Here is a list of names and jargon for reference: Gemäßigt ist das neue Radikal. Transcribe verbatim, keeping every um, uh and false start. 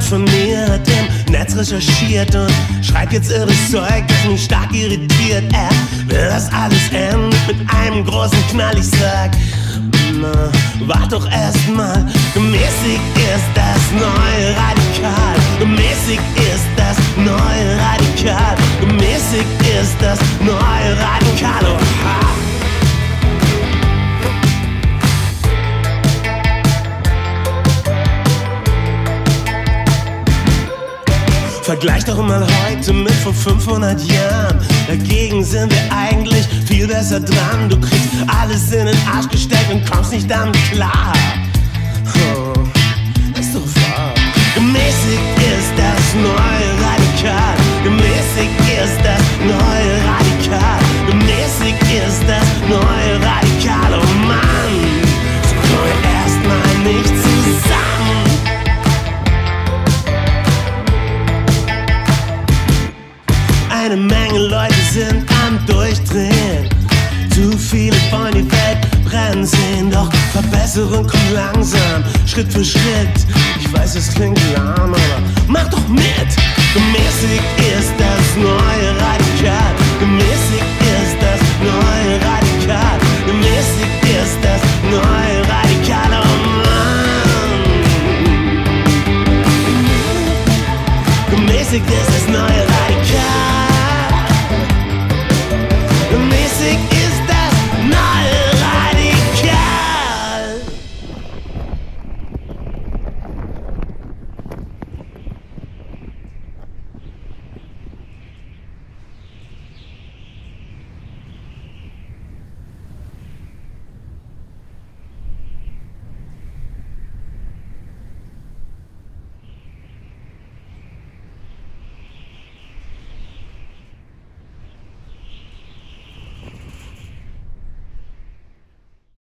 Freund von mir hat im Netz recherchiert und schreibt jetzt irres Zeug, das mich stark irritiert. Er will, dass alles endet mit einem großen Knall. Ich sag, na, wart doch erstmal. Gemäßigt ist das neue Radikal. Gemäßigt ist das neue Radikal. Gemäßigt ist das neue Radikal. Oh, ha. Vergleich doch mal heute mit vor fünfhundert Jahren. Dagegen sind wir eigentlich viel besser dran. Du kriegst alles in den Arsch gesteckt und kommst nicht damit klar. Oh, ist doch wahr. Gemäßigt ist das neue Radikal. Gemäßigt ist das neue Radikal. Gemäßigt ist das neue Radikal. Oh Mann, so kommen wir erstmal nicht zusammen. Eine Menge Leute sind am Durchdrehen. Zu viele von die Welt brennen sehen. Doch Verbesserung kommt langsam, Schritt für Schritt. Ich weiß, es klingt lahm, aber mach doch mit! Gemäßigt ist das neue Radikal. Gemäßigt ist das neue Radikal.